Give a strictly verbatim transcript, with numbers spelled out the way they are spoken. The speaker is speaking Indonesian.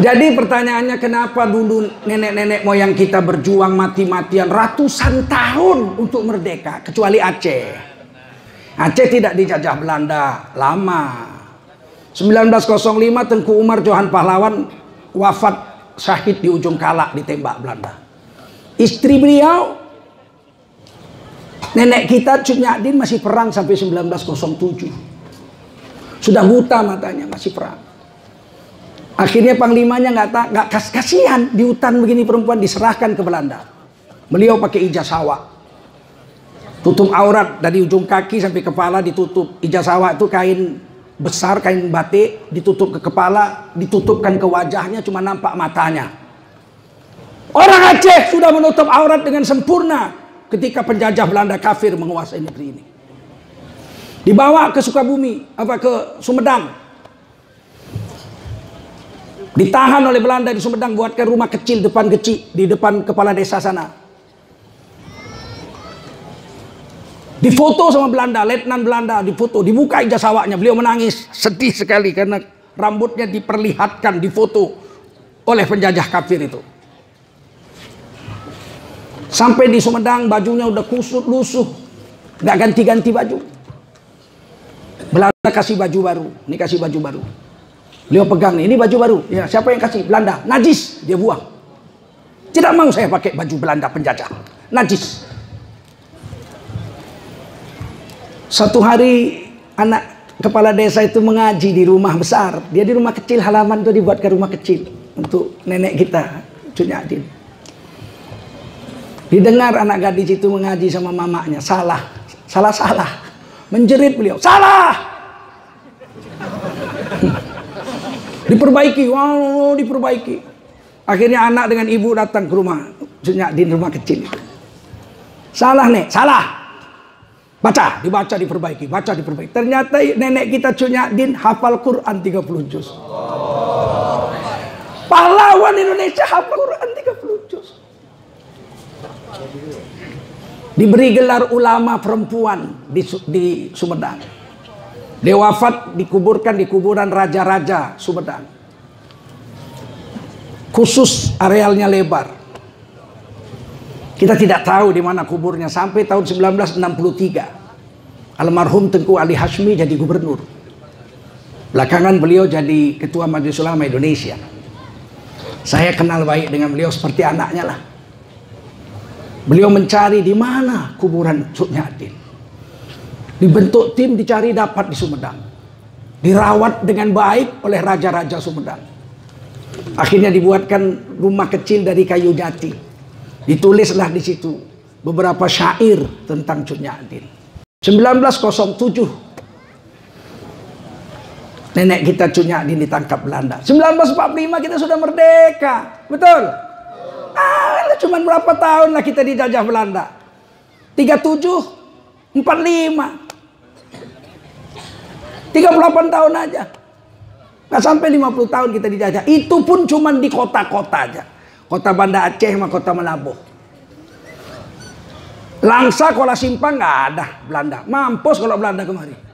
Jadi pertanyaannya, kenapa dulu nenek-nenek moyang kita berjuang mati-matian ratusan tahun untuk merdeka, kecuali Aceh. Aceh tidak dijajah Belanda lama. seribu sembilan ratus lima Tengku Umar Johan Pahlawan wafat syahid di Ujung Kalak, ditembak Belanda. Istri beliau, nenek kita Cut Nyak Dien, masih perang sampai seribu sembilan ratus tujuh. Sudah buta matanya, masih perang. Akhirnya panglimanya nggak nggak kas kasihan di hutan begini, perempuan diserahkan ke Belanda. Beliau pakai ijaz sawah, tutup aurat dari ujung kaki sampai kepala ditutup. Ijaz sawah itu kain besar, kain batik, ditutup ke kepala, ditutupkan ke wajahnya, cuma nampak matanya. Orang Aceh sudah menutup aurat dengan sempurna ketika penjajah Belanda kafir menguasai negeri ini. Dibawa ke Sukabumi, apa ke Sumedang. Ditahan oleh Belanda di Sumedang, buatkan rumah kecil depan kecil di depan kepala desa sana. Difoto sama Belanda, letnan Belanda difoto, dibuka ijaz sawahnya, beliau menangis sedih sekali karena rambutnya diperlihatkan, difoto oleh penjajah kafir itu. Sampai di Sumedang bajunya udah kusut lusuh, nggak ganti-ganti baju. Belanda kasih baju baru, ini kasih baju baru. Beliau pegang nih, ini baju baru. Ya, siapa yang kasih? Belanda. Najis, dia buang. Tidak mau saya pakai baju Belanda penjajah. Najis. Satu hari anak kepala desa itu mengaji di rumah besar. Dia di rumah kecil, halaman itu dibuat ke rumah kecil untuk nenek kita, Cut Nyak Dien. Didengar anak gadis itu mengaji sama mamanya, salah, salah, salah. Menjerit beliau, salah. Diperbaiki, wow, diperbaiki. Akhirnya anak dengan ibu datang ke rumah Cut Nyak Dien, rumah kecil. Salah nek, salah. Baca, dibaca, diperbaiki, baca, diperbaiki. Ternyata nenek kita Cut Nyak Dien hafal Quran tiga puluh juz. Pahlawan Indonesia hafal Quran tiga puluh juz. Diberi gelar ulama perempuan di, di Sumedang. Dia wafat dikuburkan di kuburan raja-raja Sumedang. Khusus arealnya lebar. Kita tidak tahu di mana kuburnya sampai tahun seribu sembilan ratus enam puluh tiga. Almarhum Tengku Ali Hasmi jadi gubernur. Belakangan beliau jadi ketua Majelis Ulama Indonesia. Saya kenal baik dengan beliau seperti anaknya lah. Beliau mencari di mana kuburan Cut Nyak Dien. Dibentuk tim, dicari, dapat di Sumedang. Dirawat dengan baik oleh raja-raja Sumedang. Akhirnya dibuatkan rumah kecil dari kayu jati. Ditulislah di situ beberapa syair tentang Cut Nyak Dien. seribu sembilan ratus tujuh nenek kita Cut Nyak Dien ditangkap Belanda. seribu sembilan ratus empat puluh lima kita sudah merdeka. Betul? Ah, cuman berapa tahun lah kita dijajah Belanda. tiga puluh tujuh, empat puluh lima. tiga puluh delapan tahun aja. Nggak sampai lima puluh tahun kita dijajah. Itu pun cuman di kota-kota aja. Kota Bandar Aceh sama kota Malabo. Langsa, Kuala Simpang nggak ada Belanda. Mampus kalau Belanda kemari.